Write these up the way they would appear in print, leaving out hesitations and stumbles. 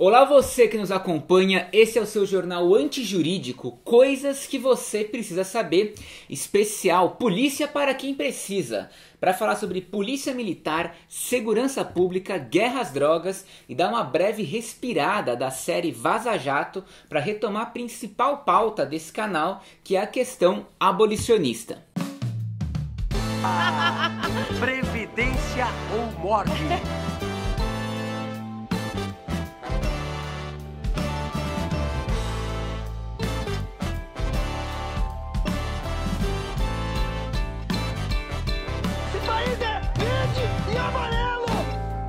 Olá você que nos acompanha, esse é o seu jornal antijurídico, Coisas que Você Precisa Saber, especial Polícia para Quem Precisa, para falar sobre polícia militar, segurança pública, guerra às drogas e dar uma breve respirada da série Vaza Jato para retomar a principal pauta desse canal, que é a questão abolicionista. Previdência ou morte?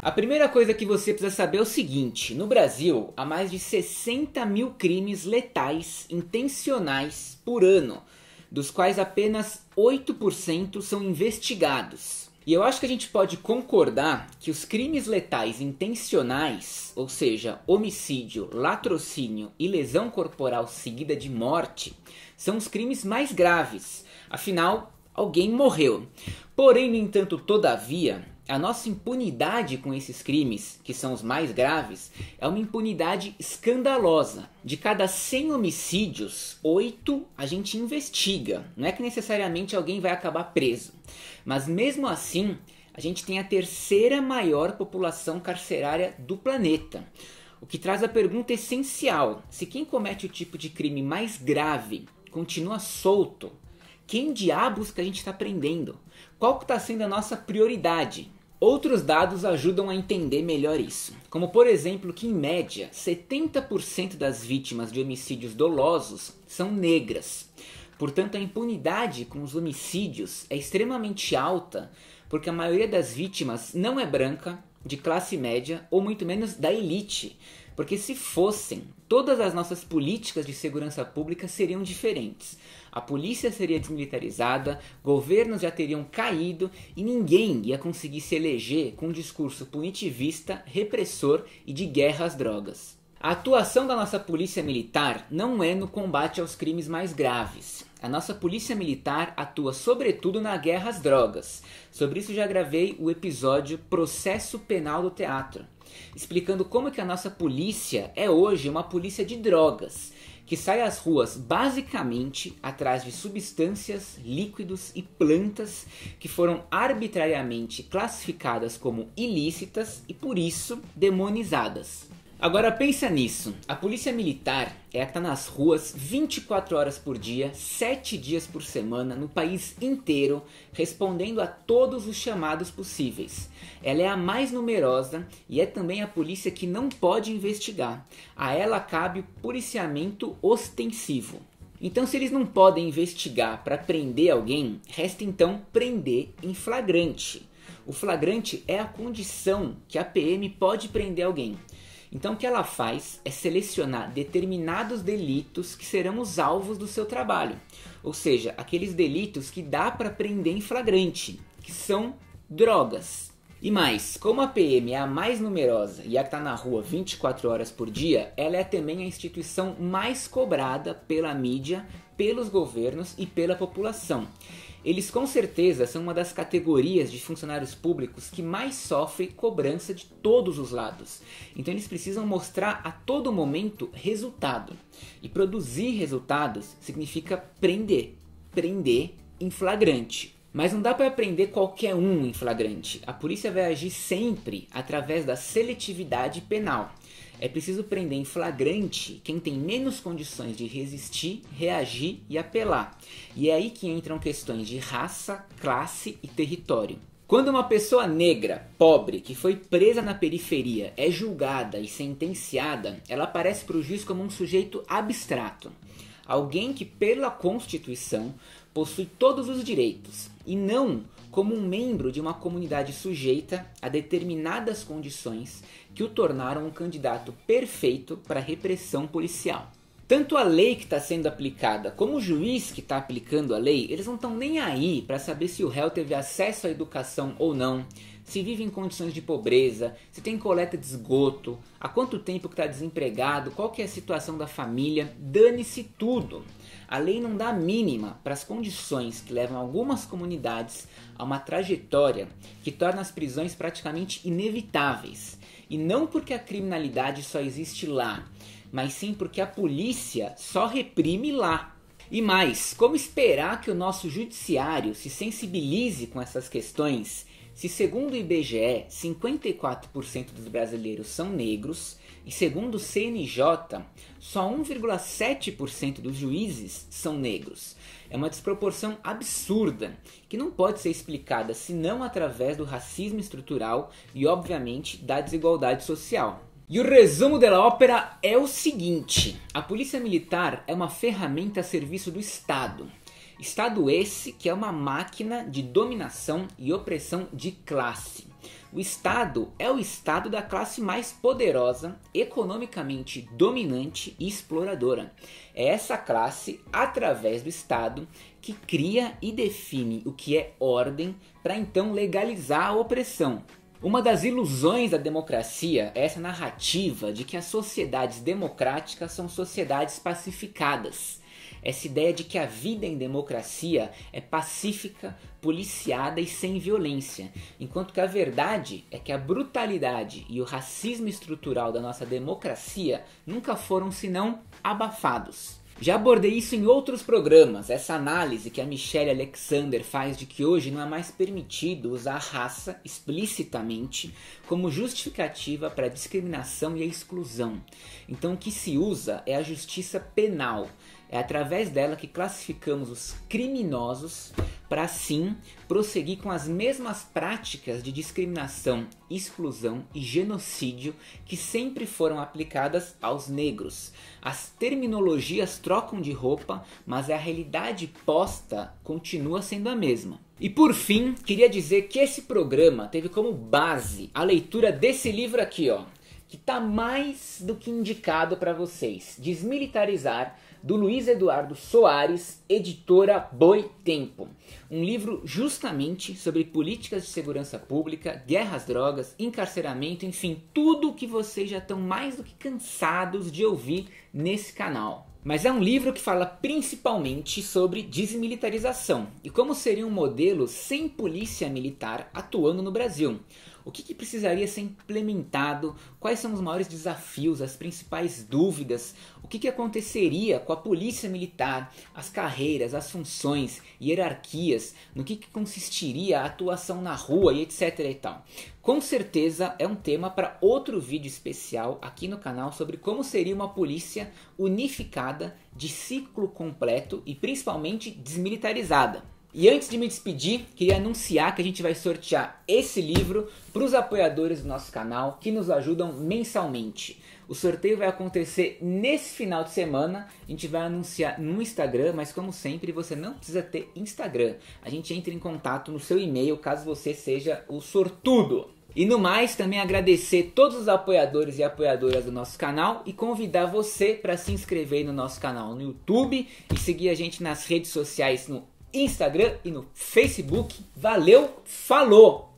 A primeira coisa que você precisa saber é o seguinte: no Brasil, há mais de 60 mil crimes letais intencionais por ano, dos quais apenas 8% são investigados. E eu acho que a gente pode concordar que os crimes letais intencionais, ou seja, homicídio, latrocínio e lesão corporal seguida de morte, são os crimes mais graves. Afinal, alguém morreu. Porém, no entanto, todavia, a nossa impunidade com esses crimes, que são os mais graves, é uma impunidade escandalosa. De cada 100 homicídios, 8 a gente investiga. Não é que necessariamente alguém vai acabar preso. Mas mesmo assim, a gente tem a terceira maior população carcerária do planeta. O que traz a pergunta essencial: se quem comete o tipo de crime mais grave continua solto, quem diabos que a gente está prendendo? Qual que está sendo a nossa prioridade? Outros dados ajudam a entender melhor isso, como por exemplo que em média 70% das vítimas de homicídios dolosos são negras. Portanto, a impunidade com os homicídios é extremamente alta, porque a maioria das vítimas não é branca, de classe média ou muito menos da elite, porque se fossem, todas as nossas políticas de segurança pública seriam diferentes. A polícia seria desmilitarizada, governos já teriam caído e ninguém ia conseguir se eleger com um discurso punitivista, repressor e de guerra às drogas. A atuação da nossa polícia militar não é no combate aos crimes mais graves. A nossa polícia militar atua sobretudo na guerra às drogas. Sobre isso já gravei o episódio Processo Penal do Teatro, explicando como que a nossa polícia é hoje uma polícia de drogas, que sai às ruas basicamente atrás de substâncias, líquidos e plantas que foram arbitrariamente classificadas como ilícitas e, por isso, demonizadas. Agora pensa nisso, a polícia militar é a que está nas ruas 24 horas por dia, 7 dias por semana, no país inteiro, respondendo a todos os chamados possíveis. Ela é a mais numerosa e é também a polícia que não pode investigar. A ela cabe o policiamento ostensivo. Então, se eles não podem investigar para prender alguém, resta então prender em flagrante. O flagrante é a condição que a PM pode prender alguém. Então o que ela faz é selecionar determinados delitos que serão os alvos do seu trabalho, ou seja, aqueles delitos que dá para prender em flagrante, que são drogas. E mais, como a PM é a mais numerosa e a que está na rua 24 horas por dia, ela é também a instituição mais cobrada pela mídia, pelos governos e pela população. Eles com certeza são uma das categorias de funcionários públicos que mais sofre cobrança de todos os lados. Então eles precisam mostrar a todo momento resultado. E produzir resultados significa prender. Prender em flagrante. Mas não dá para prender qualquer um em flagrante. A polícia vai agir sempre através da seletividade penal. É preciso prender em flagrante quem tem menos condições de resistir, reagir e apelar. E é aí que entram questões de raça, classe e território. Quando uma pessoa negra, pobre, que foi presa na periferia, é julgada e sentenciada, ela aparece para o juiz como um sujeito abstrato. Alguém que, pela Constituição, possui todos os direitos, e não como um membro de uma comunidade sujeita a determinadas condições que o tornaram um candidato perfeito para a repressão policial. Tanto a lei que está sendo aplicada como o juiz que está aplicando a lei, eles não estão nem aí para saber se o réu teve acesso à educação ou não, se vive em condições de pobreza, se tem coleta de esgoto, há quanto tempo que está desempregado, qual que é a situação da família, dane-se tudo. A lei não dá a mínima para as condições que levam algumas comunidades a uma trajetória que torna as prisões praticamente inevitáveis. E não porque a criminalidade só existe lá, mas sim porque a polícia só reprime lá. E mais, como esperar que o nosso judiciário se sensibilize com essas questões se, segundo o IBGE, 54% dos brasileiros são negros e, segundo o CNJ, só 1,7% dos juízes são negros? É uma desproporção absurda que não pode ser explicada senão através do racismo estrutural e, obviamente, da desigualdade social. E o resumo da ópera é o seguinte: a polícia militar é uma ferramenta a serviço do Estado. Estado esse que é uma máquina de dominação e opressão de classe. O Estado é o Estado da classe mais poderosa, economicamente dominante e exploradora. É essa classe, através do Estado, que cria e define o que é ordem para então legalizar a opressão. Uma das ilusões da democracia é essa narrativa de que as sociedades democráticas são sociedades pacificadas. Essa ideia de que a vida em democracia é pacífica, policiada e sem violência, enquanto que a verdade é que a brutalidade e o racismo estrutural da nossa democracia nunca foram senão abafados. Já abordei isso em outros programas, essa análise que a Michelle Alexander faz de que hoje não é mais permitido usar a raça explicitamente como justificativa para a discriminação e a exclusão. Então o que se usa é a justiça penal. É através dela que classificamos os criminosos para, assim, prosseguir com as mesmas práticas de discriminação, exclusão e genocídio que sempre foram aplicadas aos negros. As terminologias trocam de roupa, mas a realidade posta continua sendo a mesma. E por fim, queria dizer que esse programa teve como base a leitura desse livro aqui, ó, que está mais do que indicado para vocês: Desmilitarizar, do Luiz Eduardo Soares, editora Boitempo. Um livro justamente sobre políticas de segurança pública, guerra às drogas, encarceramento, enfim, tudo o que vocês já estão mais do que cansados de ouvir nesse canal. Mas é um livro que fala principalmente sobre desmilitarização e como seria um modelo sem polícia militar atuando no Brasil. O que precisaria ser implementado, quais são os maiores desafios, as principais dúvidas, o que aconteceria com a polícia militar, as carreiras, as funções, hierarquias, no que consistiria a atuação na rua e etc e tal. Com certeza é um tema para outro vídeo especial aqui no canal sobre como seria uma polícia unificada, de ciclo completo e principalmente desmilitarizada. E antes de me despedir, queria anunciar que a gente vai sortear esse livro para os apoiadores do nosso canal, que nos ajudam mensalmente. O sorteio vai acontecer nesse final de semana, a gente vai anunciar no Instagram, mas como sempre, você não precisa ter Instagram. A gente entra em contato no seu e-mail, caso você seja o sortudo. E no mais, também agradecer todos os apoiadores e apoiadoras do nosso canal e convidar você para se inscrever no nosso canal no YouTube e seguir a gente nas redes sociais no Instagram e no Facebook. Valeu, falou!